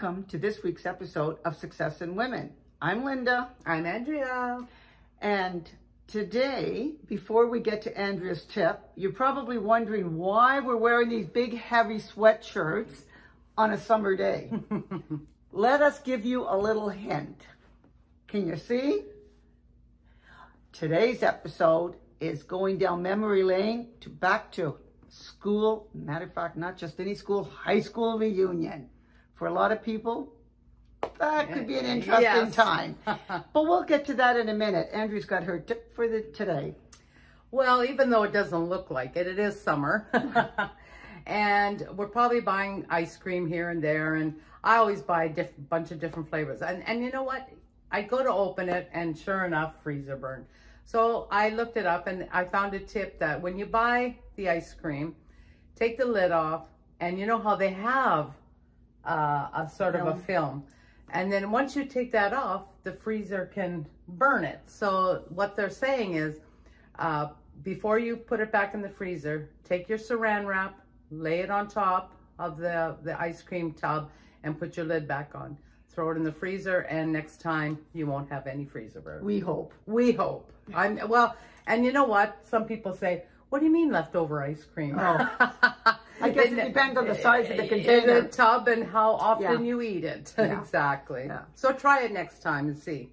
welcome to this week's episode of Success and Women. I'm Linda. I'm Andrea. And today, before we get to Andrea's tip, you're probably wondering why we're wearing these big heavy sweatshirts on a summer day. Let us give you a little hint. Can you see? Today's episode is going down memory lane to back to school. Matter of fact, not just any school, high school reunion. For a lot of people, that could be an interesting time. But we'll get to that in a minute. Andrea's got her tip for today. Well, even though it doesn't look like it, it is summer. And we're probably buying ice cream here and there. And I always buy a bunch of different flavors. And you know what? I go to open it and sure enough, freezer burn. So I looked it up and I found a tip that when you buy the ice cream, take the lid off. And you know how they have a sort of a film. And then once you take that off, the freezer can burn it. So what they're saying is, before you put it back in the freezer, take your saran wrap, lay it on top of the ice cream tub and put your lid back on. Throw it in the freezer and next time you won't have any freezer burn. We hope. We hope. And you know what? Some people say, what do you mean leftover ice cream? Oh. I guess it depends on the size of the container. In the tub and how often you eat it. Yeah. Exactly. Yeah. So try it next time and see.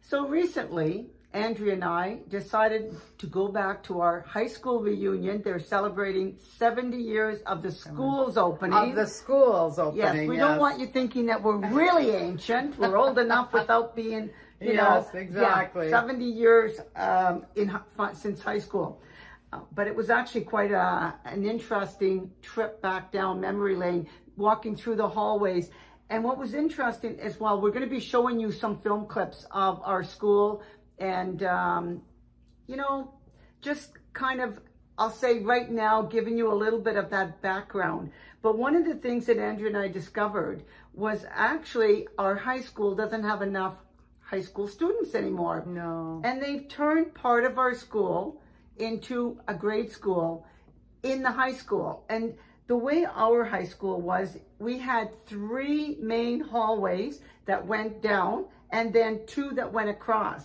So recently, Andrea and I decided to go back to our high school reunion. They're celebrating 70 years of the school's opening. Of the school's opening, yes. We don't want you thinking that we're really ancient. We're old enough without being, you know. Exactly. Yeah, 70 years since high school. But it was actually quite an interesting trip back down memory lane, walking through the hallways. And what was interesting is, well, we're going to be showing you some film clips of our school. And, you know, just kind of, I'll say right now, giving you a little bit of that background. But one of the things that Andrea and I discovered was actually our high school doesn't have enough high school students anymore. No. And they've turned part of our school into a grade school in the high school. And the way our high school was, we had three main hallways that went down and then two that went across.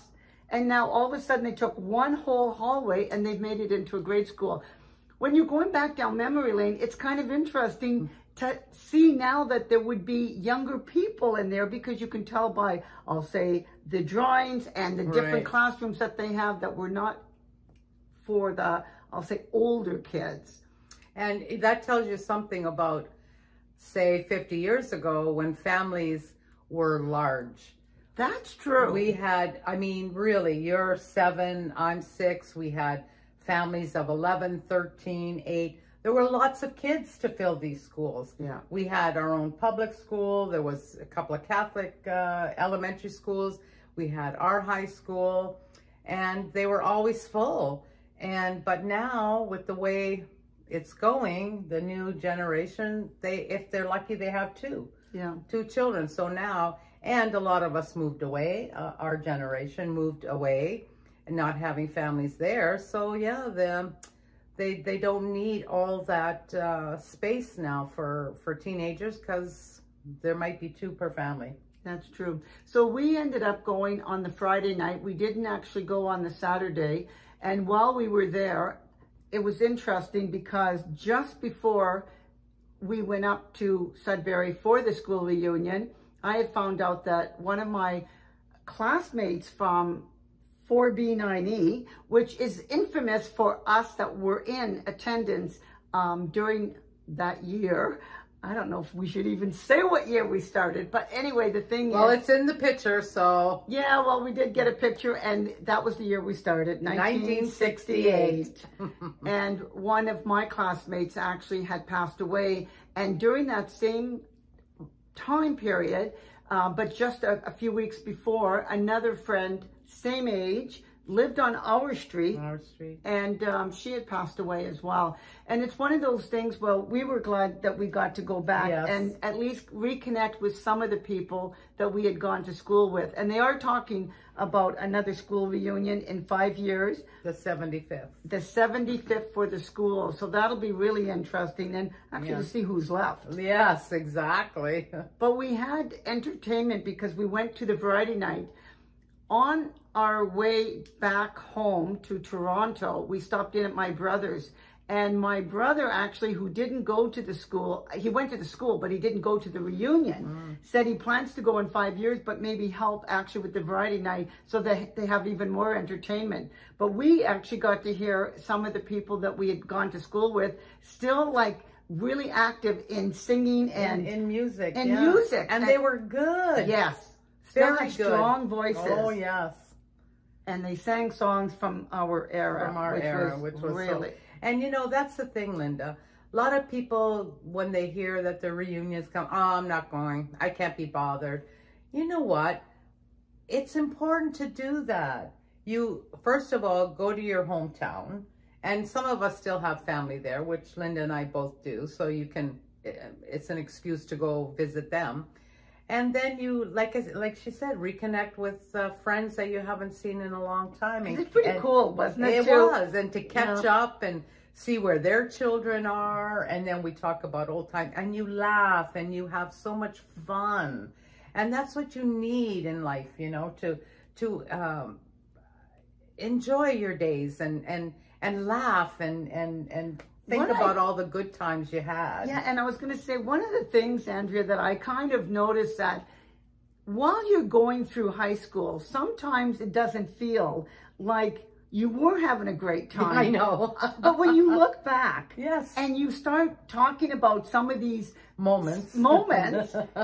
And now all of a sudden they took one whole hallway and they've made it into a grade school. When you're going back down memory lane, it's kind of interesting to see now that there would be younger people in there because you can tell by, I'll say, the drawings and the different classrooms that they have that were not for the, I'll say, older kids. And that tells you something about, say, 50 years ago when families were large. That's true. We had, I mean, really, you're 7, I'm 6. We had families of 11, 13, 8. There were lots of kids to fill these schools. Yeah. We had our own public school. There was a couple of Catholic elementary schools. We had our high school, and they were always full. But now, with the way it's going, the new generation, if they're lucky, they have two children. So now. And a lot of us moved away. Our generation moved away and not having families there. So yeah, they don't need all that space now for teenagers because there might be two per family. That's true. So we ended up going on the Friday night. We didn't actually go on the Saturday. And while we were there, it was interesting because just before we went up to Sudbury for the school reunion, I had found out that one of my classmates from 4B9E, which is infamous for us that were in attendance during that year. I don't know if we should even say what year we started, but anyway, the thing is... Well, it's in the picture, so... Yeah, well, we did get a picture, and that was the year we started, 1968. And one of my classmates actually had passed away, and during that same time period, but just a few weeks before, another friend, same age, lived on our street. And she had passed away as well. And it's one of those things, well, we were glad that we got to go back and at least reconnect with some of the people that we had gone to school with. And they are talking about another school reunion in 5 years. The 75th. The 75th for the school. So that'll be really interesting. And actually to see who's left. Yes, exactly. But we had entertainment because we went to the variety night. On our way back home to Toronto, we stopped in at my brother's, and my brother actually, who didn't go to the school, he went to the school, but he didn't go to the reunion, said he plans to go in 5 years, but maybe help actually with the variety night so that they have even more entertainment. But we actually got to hear some of the people that we had gone to school with still like really active in singing and in music. And music. And they were good. Yes. Very strong voices. Oh, yes. And they sang songs from our era. From our era, which was really... And, you know, that's the thing, Linda. A lot of people, when they hear that the reunions come, oh, I'm not going. I can't be bothered. You know what? It's important to do that. You, first of all, go to your hometown. And some of us still have family there, which Linda and I both do. So you can... It's an excuse to go visit them. And then you, like she said, reconnect with friends that you haven't seen in a long time. And it's pretty cool, wasn't it? It was. And to catch up and see where their children are. And then we talk about old time. And you laugh and you have so much fun. And that's what you need in life, you know, to enjoy your days and laugh and think about all the good times you had. Yeah, and I was going to say, one of the things, Andrea, that I kind of noticed that while you're going through high school, sometimes it doesn't feel like you were having a great time. I know. But when you look back and you start talking about some of these moments,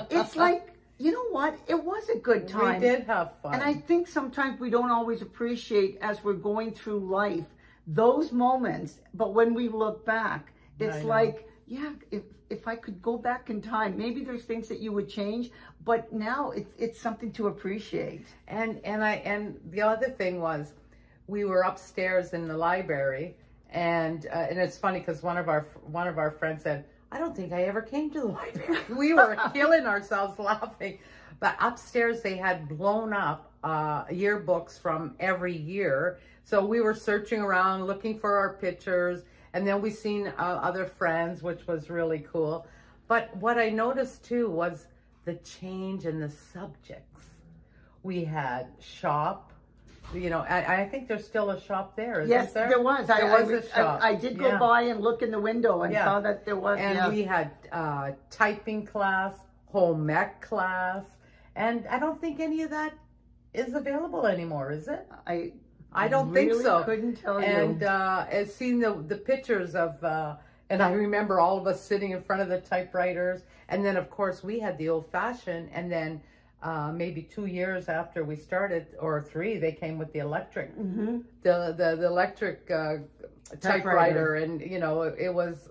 it's like, you know what? It was a good time. We did have fun. And I think sometimes we don't always appreciate as we're going through life those moments, but when we look back, it's like, yeah, if I could go back in time, maybe there's things that you would change, but now it's something to appreciate. And the other thing was, we were upstairs in the library, and it's funny because one of our friends said, I don't think I ever came to the library. We were killing ourselves laughing. But upstairs they had blown up yearbooks from every year. So we were searching around, looking for our pictures, and then we seen other friends, which was really cool. But what I noticed too was the change in the subjects. We had shop, you know, I think there's still a shop there. Yes, there was. There was a shop. I did go by and look in the window and saw that there was. And we had typing class, home ec class, and I don't think any of that is available anymore, is it? I don't really think so. I couldn't tell you. And I've seen the pictures of, and I remember all of us sitting in front of the typewriters. And then, of course, we had the old-fashioned. And then maybe 2 years after we started, or 3, they came with the electric, the electric typewriter. And, you know, it was...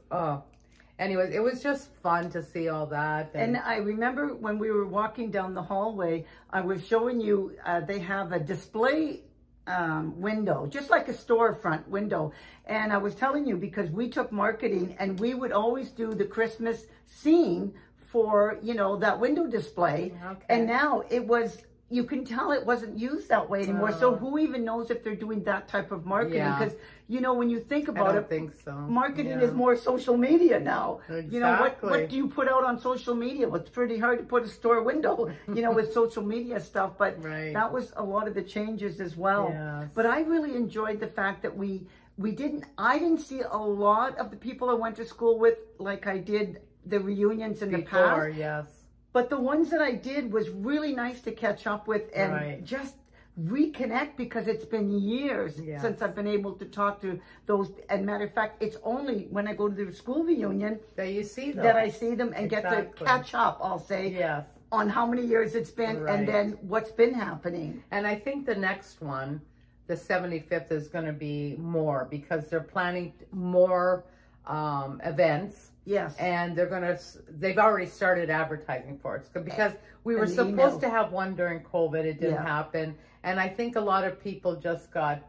Anyways, it was just fun to see all that. And I remember when we were walking down the hallway, I was showing you, they have a display window, just like a storefront window. And I was telling you, because we took marketing and we would always do the Christmas scene for, you know, that window display. Okay. And now it was... You can tell it wasn't used that way anymore. So who even knows if they're doing that type of marketing? Because, you know, when you think about marketing is more social media now. Exactly. You know, what do you put out on social media? Well, it's pretty hard to put a store window, you know, with social media stuff. But that was a lot of the changes as well. Yes. But I really enjoyed the fact that I didn't see a lot of the people I went to school with like I did the reunions in the past. But the ones that I did was really nice to catch up with and just reconnect, because it's been years since I've been able to talk to those. And matter of fact, it's only when I go to the school reunion that you see them. That I see them and get to catch up, I'll say, on how many years it's been and then what's been happening. And I think the next one, the 75th, is going to be more, because they're planning more events. Yes. And they're going to, they've already started advertising for us because we were supposed to have one during COVID. It didn't happen. And I think a lot of people just got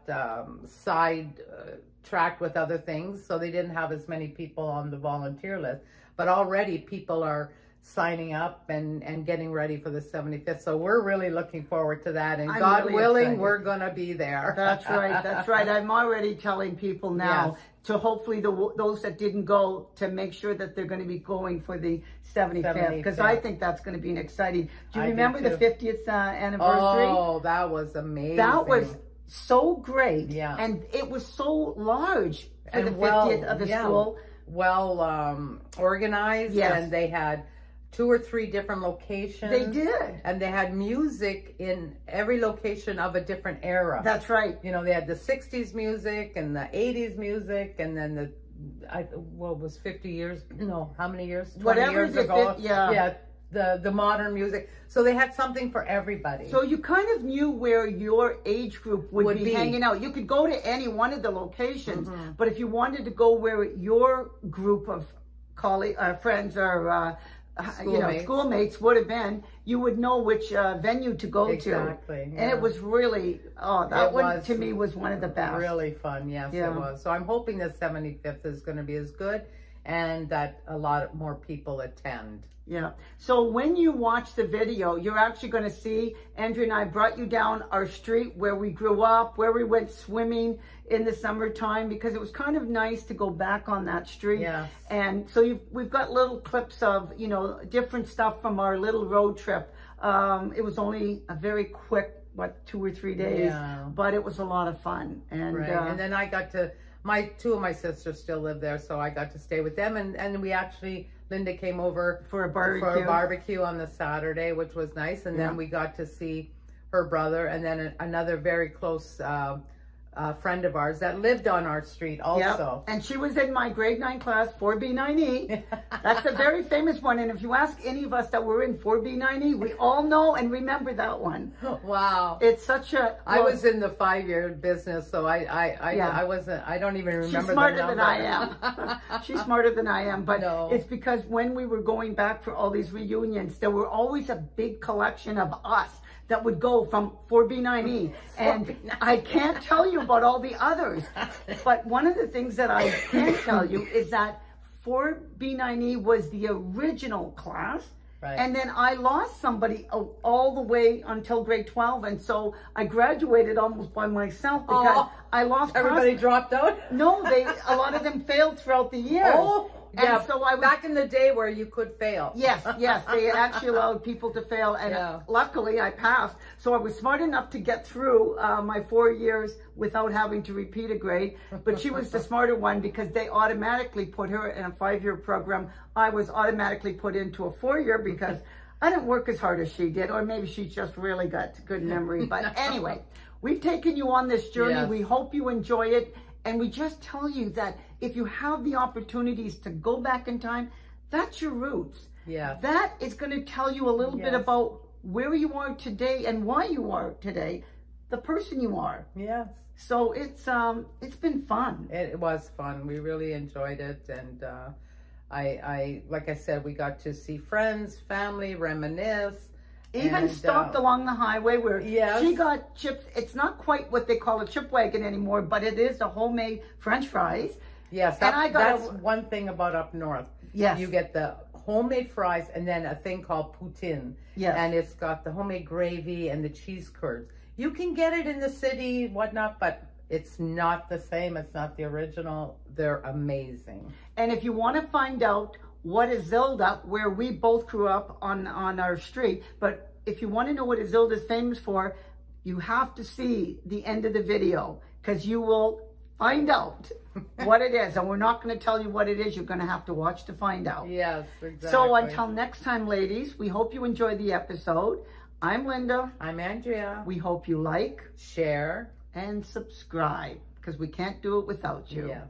sidetracked with other things. So they didn't have as many people on the volunteer list, but already people are signing up and getting ready for the 75th. So we're really looking forward to that. And I'm God really willing, excited. We're going to be there. That's right. That's right. I'm already telling people now to hopefully those that didn't go to make sure that they're going to be going for the 75th. Because I think that's going to be an exciting. Do you remember the 50th anniversary? Oh, that was amazing. That was so great. Yeah. And it was so large for and the 50th of the school. Well organized. Yes. And they had 2 or 3 different locations. They did. And they had music in every location of a different era. That's right. You know, they had the 60s music and the 80s music and then the, what was 50 years? No, how many years? 20 Whatever years ago. Yeah. The modern music. So they had something for everybody. So you kind of knew where your age group would be hanging out. You could go to any one of the locations, but if you wanted to go where your group of friends or schoolmates would have been, you would know which venue to go to. Exactly. Yeah. And it was really, that one to me was one of the best. Really fun, yes it was. So I'm hoping the 75th is going to be as good and that a lot more people attend. Yeah. So when you watch the video, you're actually going to see, Andrew and I brought you down our street where we grew up, where we went swimming in the summertime, because it was kind of nice to go back on that street. Yes. And so we've got little clips of, you know, different stuff from our little road trip. It was only a very quick, 2 or 3 days, but it was a lot of fun. And, and then I got to, two of my sisters still live there, so I got to stay with them. And we actually, Linda came over for a barbecue on the Saturday, which was nice. And then we got to see her brother and then another very close friend of ours that lived on our street also. Yep. And she was in my grade 9 class, 4B9E. That's a very famous one. And if you ask any of us that were in 4B9E, we all know and remember that one. Wow. It's such a... Well, I was in the 5-year business, so I wasn't... I don't even remember. She's smarter than I am. She's smarter than I am. But it's because when we were going back for all these reunions, there were always a big collection of us that would go from 4B9E. And I can't tell you about all the others. But one of the things that I can tell you is that 4B9E was the original class. Right. And then I lost somebody all the way until grade 12. And so I graduated almost by myself because I lost everybody class. Dropped out? No, a lot of them failed throughout the years. Oh. Yeah, and so I was, back in the day where you could fail. Yes, they actually allowed people to fail, and luckily I passed. So I was smart enough to get through my 4 years without having to repeat a grade, but she was the smarter one because they automatically put her in a 5-year program. I was automatically put into a 4-year because I didn't work as hard as she did, or maybe she just really got good memory. But anyway, we've taken you on this journey. Yes. We hope you enjoy it. And we just tell you that if you have the opportunities to go back in time, that's your roots. Yeah. That is going to tell you a little bit about where you are today and why you are today, the person you are. Yes. So it's been fun. It was fun. We really enjoyed it, and I like I said, we got to see friends, family, reminisce. Even stopped along the highway where she got chips. It's not quite what they call a chip wagon anymore, but it is a homemade French fries. Yes, that's one thing about up north. Yes. You get the homemade fries and then a thing called poutine. Yes. And it's got the homemade gravy and the cheese curds. You can get it in the city, whatnot, but it's not the same. It's not the original. They're amazing. And if you want to find out what Azilda, where we both grew up on our street. But if you want to know what Azilda is famous for, you have to see the end of the video because you will find out what it is. And we're not going to tell you what it is. You're going to have to watch to find out. Yes, exactly. So until next time, ladies, we hope you enjoyed the episode. I'm Linda. I'm Andrea. We hope you like, share, and subscribe because we can't do it without you. Yes.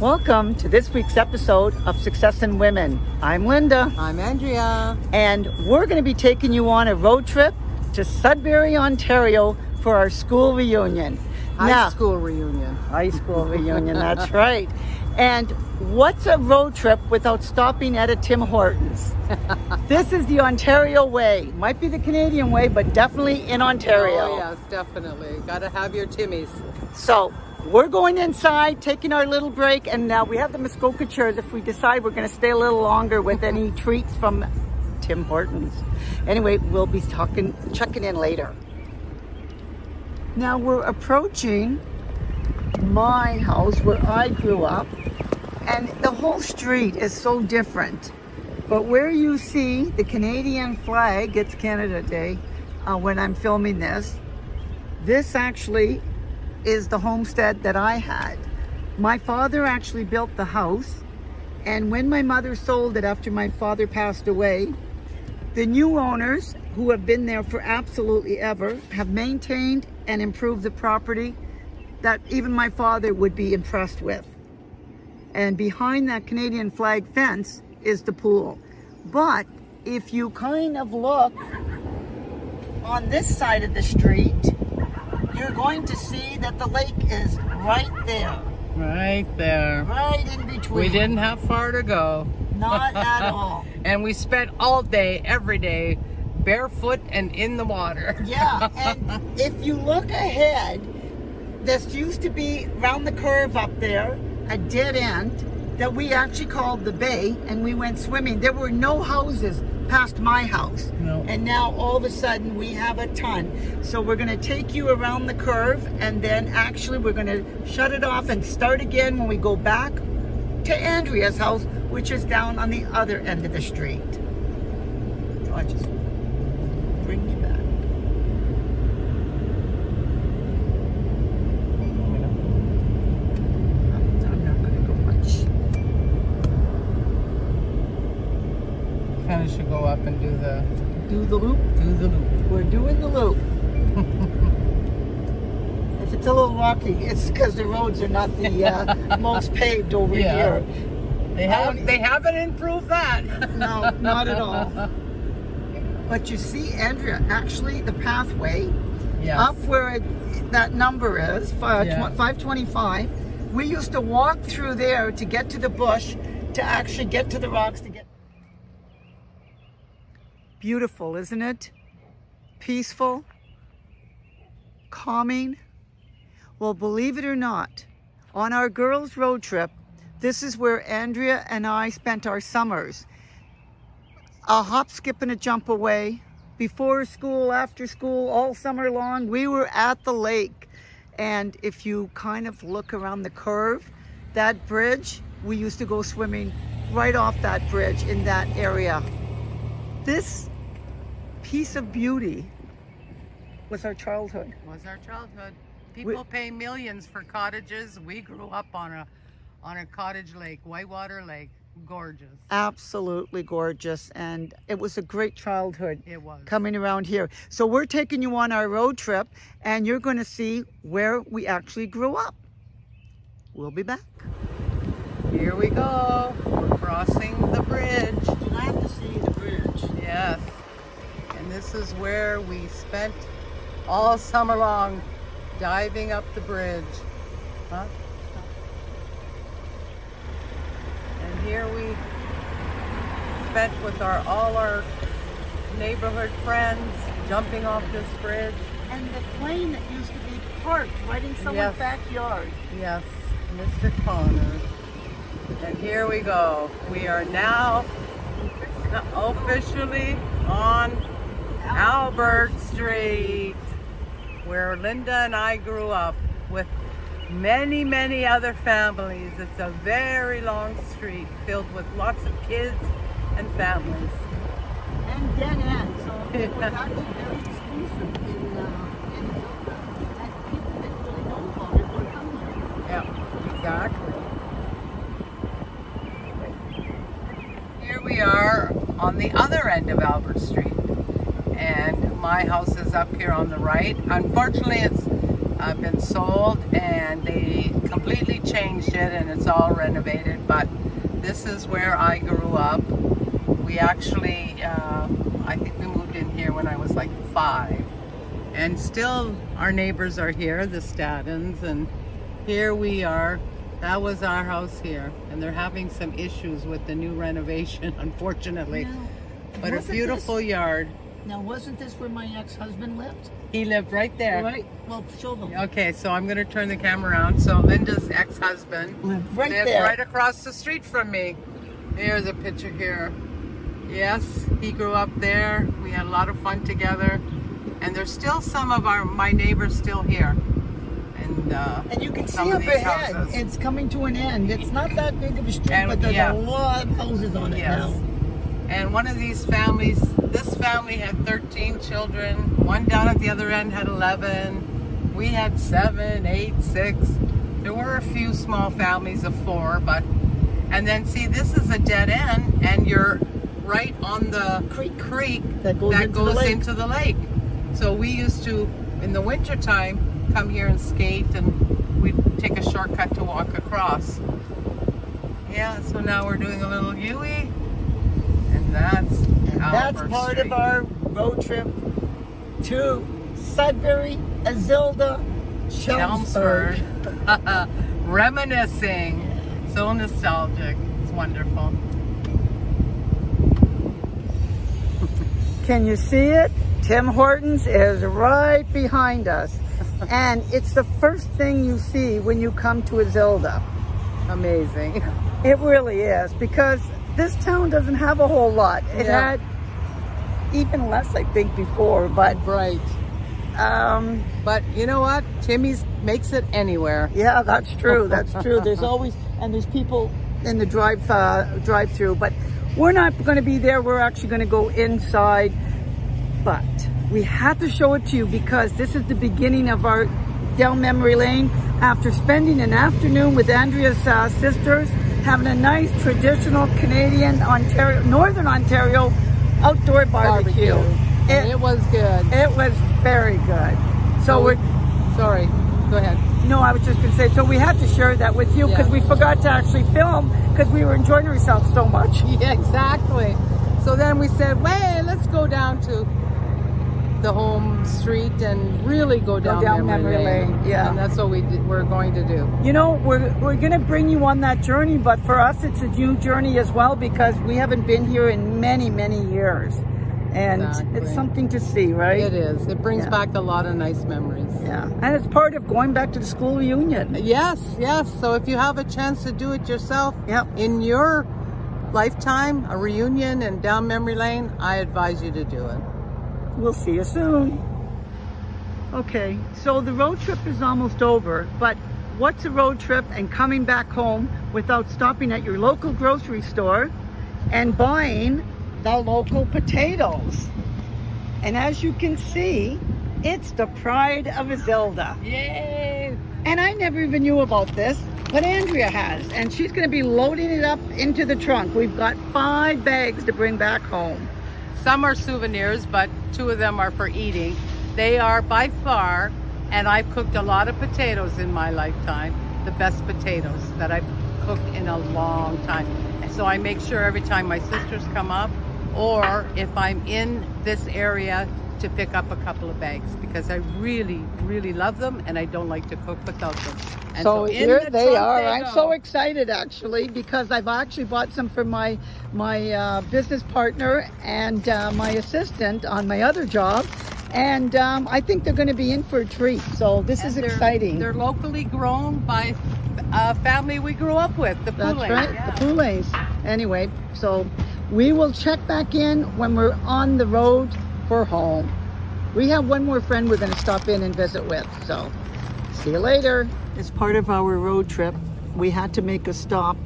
Welcome to this week's episode of Success and Women. I'm Linda. I'm Andrea. And we're going to be taking you on a road trip to Sudbury, Ontario for our school reunion. High school reunion, that's right. And what's a road trip without stopping at a Tim Hortons? This is the Ontario way. Might be the Canadian way, but definitely in Ontario. Oh yes, definitely. Gotta have your Timmies. So we're going inside, taking our little break, and now we have the Muskoka chairs if we decide we're gonna stay a little longer with any treats from Tim Hortons. Anyway, we'll be checking in later. Now we're approaching my house where I grew up, and the whole street is so different. But where you see the Canadian flag, it's Canada Day when I'm filming this. This actually is the homestead that I had. My father actually built the house, and when my mother sold it after my father passed away, the new owners, who have been there for absolutely ever, have maintained and improved the property that even my father would be impressed with. And behind that Canadian flag fence is the pool. But if you kind of look on this side of the street, you're going to see that the lake is right there. Right there. Right in between. We didn't have far to go. Not at all. And we spent all day, every day, barefoot and in the water. Yeah, and if you look ahead, this used to be round the curve up there, a dead end that we actually called the bay, and we went swimming. There were no houses past my house. No. And now all of a sudden we have a ton. So we're gonna take you around the curve, and then actually we're gonna shut it off and start again when we go back to Andrea's house, which is down on the other end of the street. So I just bring you back. I'm not going to go much. Kind of should go up and do the... Do the loop? Do the loop. We're doing the loop. If it's a little rocky, it's because the roads are not the most paved over here. They haven't improved that. No, not at all. But you see, Andrea, actually the pathway up where that number is, 525, we used to walk through there to get to the bush, to actually get to the rocks, to get... Beautiful, isn't it? Peaceful, calming. Well, believe it or not, on our girls' road trip, this is where Andrea and I spent our summers. A hop, skip, and a jump away. Before school, after school, all summer long, we were at the lake. And if you kind of look around the curve, that bridge, we used to go swimming right off that bridge in that area. This piece of beauty was our childhood. Was our childhood. People pay millions for cottages. We grew up on a cottage lake, Whitewater Lake. Gorgeous. Absolutely gorgeous. And it was a great childhood. It was. Coming around here. So we're taking you on our road trip, and you're going to see where we actually grew up. We'll be back. Here we go. We're crossing the bridge. Did I have to see the bridge? Yes. And this is where we spent all summer long diving up the bridge. Huh? Here we spent with all our neighborhood friends jumping off this bridge. And the plane that used to be parked right in someone's backyard. Yes, Mr. Connor. And here we go. We are now officially on Albert Street, where Linda and I grew up with many, many other families. It's a very long street filled with lots of kids and families. And dead end, so it was actually very exclusive in Azilda. And people didn't really know about it would come here. Yeah, exactly. Here we are on the other end of Albert Street. And my house is up here on the right. Unfortunately, it's been sold and they completely changed it and it's all renovated, but this is where I grew up. We actually I think we moved in here when I was like 5, And still our neighbors are here, the Staddens, and here we are. That was our house here, and they're having some issues with the new renovation, unfortunately. No. But a beautiful yard. Now, wasn't this where my ex-husband lived? He lived right there. Right. Well, show them. Okay, so I'm going to turn the camera around. So Linda's ex-husband lived right across the street from me. There's a picture here. Yes, he grew up there. We had a lot of fun together. And there's still some of my neighbors still here. And you can see up ahead, houses. It's coming to an end. It's not that big of a street, but there's a lot of houses on it now. And one of these families, this family had 13 children. One down at the other end had 11. We had 7, 8, 6. There were a few small families of 4, but, and then see, this is a dead end, and you're right on the creek that goes into the lake. So we used to, in the wintertime, come here and skate, and we'd take a shortcut to walk across. Yeah, so now we're doing a little U-turn, and that's part of our road trip to Sudbury, Azilda, Chelmsford. Reminiscing, so nostalgic, it's wonderful. Can you see it? Tim Hortons is right behind us. And it's the first thing you see when you come to Azilda. Amazing. It really is, because this town doesn't have a whole lot. It had even less, I think, before. But right. But you know what? Timmy's makes it anywhere. Yeah, that's true. That's true. There's always, and there's people in the drive-through. But we're not going to be there. We're actually going to go inside. But we had to show it to you, because this is the beginning of our down memory lane after spending an afternoon with Andrea's sisters, having a nice traditional Canadian Ontario, Northern Ontario outdoor barbecue. It was good. It was very good. So sorry, go ahead. No, I was just going to say, so we had to share that with you, because we forgot to actually film, because we were enjoying ourselves so much. Yeah, exactly. So then we said, well, let's go down to the home street and really go down memory lane. Yeah, and that's what we're going to do. You know, we're going to bring you on that journey, but for us it's a new journey as well, because we haven't been here in many, many years. And it's something to see, right? It is. It brings back a lot of nice memories. Yeah, and it's part of going back to the school reunion. Yes, yes. So if you have a chance to do it yourself in your lifetime, a reunion and down memory lane, I advise you to do it. We'll see you soon. Okay, so the road trip is almost over, but what's a road trip and coming back home without stopping at your local grocery store and buying the local potatoes? And as you can see, it's the pride of Azilda. Yay! And I never even knew about this, but Andrea has, and she's gonna be loading it up into the trunk. We've got 5 bags to bring back home. Some are souvenirs, but 2 of them are for eating. They are by far, and I've cooked a lot of potatoes in my lifetime, the best potatoes that I've cooked in a long time. And so I make sure every time my sisters come up, or if I'm in this area, to pick up a couple of bags, because I really, really love them, and I don't like to cook without them. And so here they are. I'm so excited, actually, because I've actually bought some for my business partner and my assistant on my other job, and I think they're going to be in for a treat. So this is exciting. They're locally grown by a family we grew up with, the Poules. That's right, the Poules. Anyway, so we will check back in when we're on the road for home. We have one more friend we're going to stop in and visit with, so see you later. As part of our road trip, we had to make a stop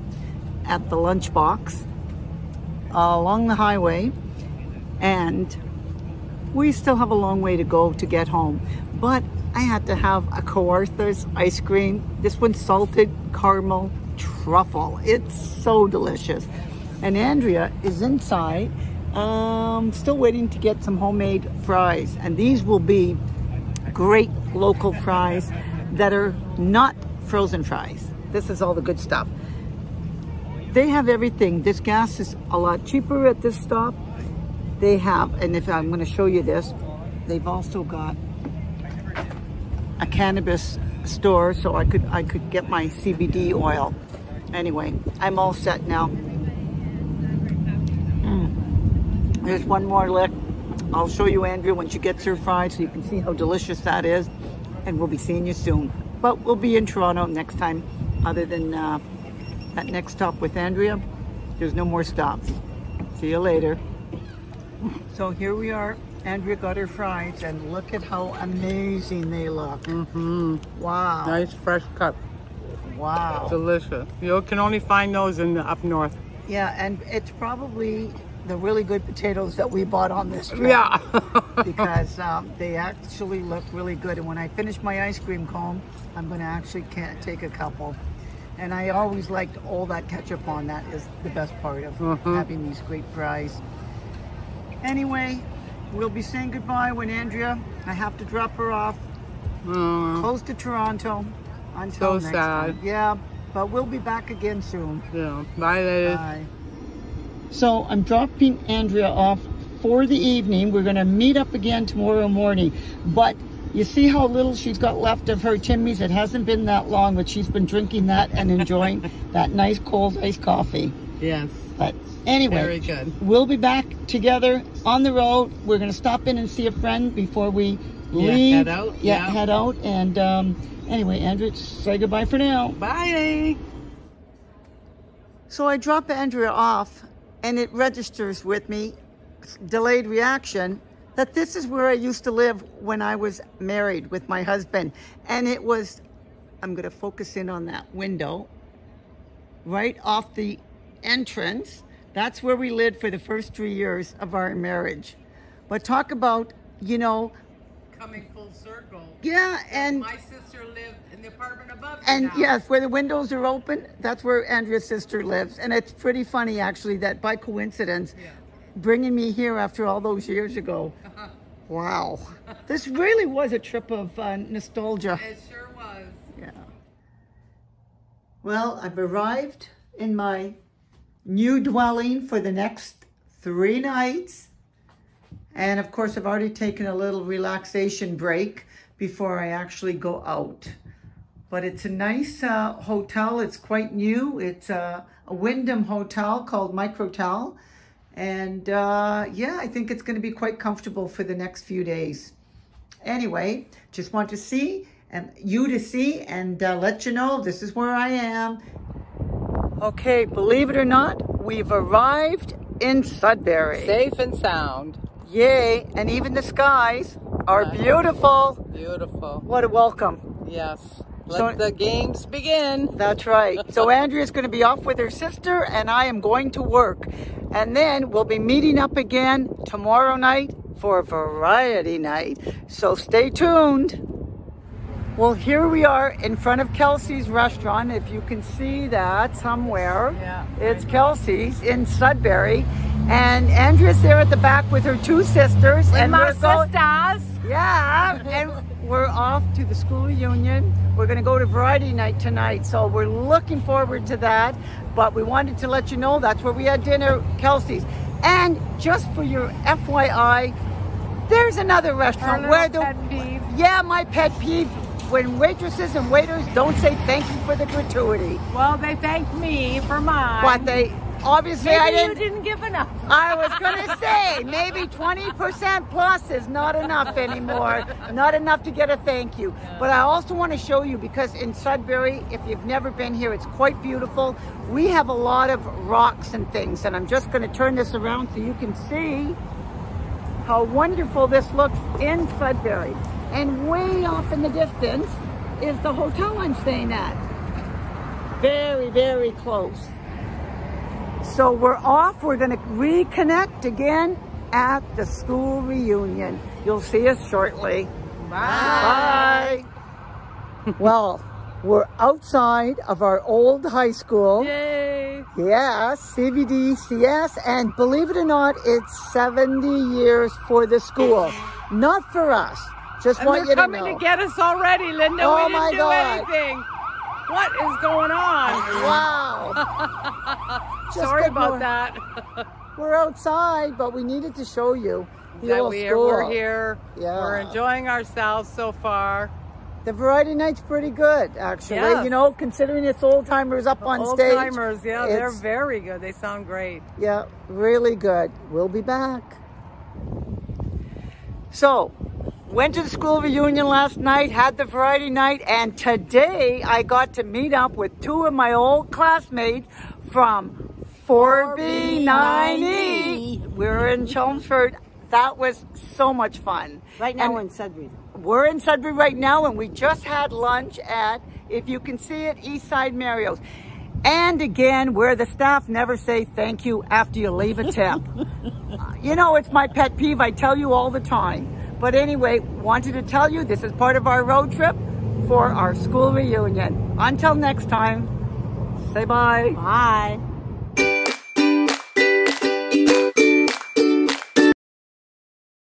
at the lunchbox along the highway, and we still have a long way to go to get home, but I had to have a Kawartha's ice cream. This one's salted caramel truffle. It's so delicious. And Andrea is inside, still waiting to get some homemade fries, and these will be great local fries that are not frozen fries. This is all the good stuff. They have everything. This gas is a lot cheaper at this stop. They have, and if I'm going to show you this, they've also got a cannabis store so I could get my CBD oil. Anyway, I'm all set now. There's one more lick. I'll show you Andrea when she gets her fried so you can see how delicious that is. And we'll be seeing you soon. But we'll be in Toronto next time. Other than that next stop with Andrea, there's no more stops. See you later. So here we are. Andrea got her fries and look at how amazing they look. Mm-hmm. Wow. Nice fresh cut. Wow. Delicious. You can only find those in the up north. Yeah, and it's probably the really good potatoes that we bought on this trip. Yeah. Because they actually look really good. And when I finish my ice cream cone, I'm going to actually take a couple. And I always liked all that ketchup on. That is the best part of having these great fries. Anyway, we'll be saying goodbye when Andrea, I have to drop her off close to Toronto until next time. Yeah, but we'll be back again soon. Yeah, bye ladies. Bye. So I'm dropping Andrea off for the evening. We're going to meet up again tomorrow morning. But you see how little she's got left of her Timmy's. It hasn't been that long, but she's been drinking that and enjoying that nice cold iced coffee. Yes. But anyway, very good. We'll be back together on the road. We're going to stop in and see a friend before we leave. Head out. Yeah, head out. And anyway, Andrea, say goodbye for now. Bye. So I drop Andrea off. And it registers with me, delayed reaction, that this is where I used to live when I was married with my husband. And it was, I'm gonna focus in on that window, right off the entrance. That's where we lived for the first 3 years of our marriage. But talk about, you know, coming full circle. Yeah, and my sister lived in the apartment above. And now, yes, where the windows are open, that's where Andrea's sister lives. And it's pretty funny actually that by coincidence, bringing me here after all those years ago. Wow. This really was a trip of nostalgia. It sure was. Yeah. Well, I've arrived in my new dwelling for the next 3 nights. And of course, I've already taken a little relaxation break before I actually go out. But it's a nice hotel. It's quite new. It's a Wyndham hotel called Microtel. And yeah, I think it's going to be quite comfortable for the next few days. Anyway, just want to see and let you know this is where I am. Okay, believe it or not, we've arrived in Sudbury. Safe and sound. Yay, and even the skies are beautiful. Beautiful. What a welcome. Yes. Let the games begin. That's right. So Andrea's going to be off with her sister and I am going to work. And then we'll be meeting up again tomorrow night for a variety night. So stay tuned. Well, here we are in front of Kelsey's restaurant. If you can see that somewhere. Yeah. It's Kelsey's in Sudbury. And Andrea's there at the back with her two sisters. And my sisters. Yeah. And we're off to the school reunion. We're going to go to variety night tonight. So we're looking forward to that. But we wanted to let you know that's where we had dinner, Kelsey's. And just for your FYI, there's another restaurant where the pet peeve. Yeah, my pet peeve. When waitresses and waiters don't say thank you for the gratuity. Well, they thanked me for mine. But they... Obviously, maybe you didn't give enough. I was going to say, maybe 20% plus is not enough anymore. Not enough to get a thank you. Yeah. But I also want to show you, because in Sudbury, if you've never been here, it's quite beautiful. We have a lot of rocks and things. And I'm just going to turn this around so you can see how wonderful this looks in Sudbury. And way off in the distance is the hotel I'm staying at. Very, very close. So we're off. We're going to reconnect again at the school reunion. You'll see us shortly. Bye. Bye. Well, we're outside of our old high school. Yay. Yes, CVDCS. And believe it or not, it's 70 years for the school. Not for us. Just and want you to know. They're coming to get us already, Linda. Oh, we didn't do anything. What is going on? Wow. Sorry about that. We're outside, but we needed to show you the old school. We're here. Yeah. We're enjoying ourselves so far. The variety night's pretty good, actually. Yeah. You know, considering it's old-timers up on stage. Old-timers, yeah, they're very good. They sound great. Yeah, really good. We'll be back. So, went to the school reunion last night, had the variety night, and today I got to meet up with two of my old classmates from 4B9E. We're in Chelmsford. That was so much fun. Right now we're in Sudbury. We're in Sudbury right now, and we just had lunch at, if you can see it, Eastside Mario's. And again, where the staff never say thank you after you leave a tip. You know, it's my pet peeve. I tell you all the time. But anyway, wanted to tell you this is part of our road trip for our school reunion. Until next time, say bye. Bye.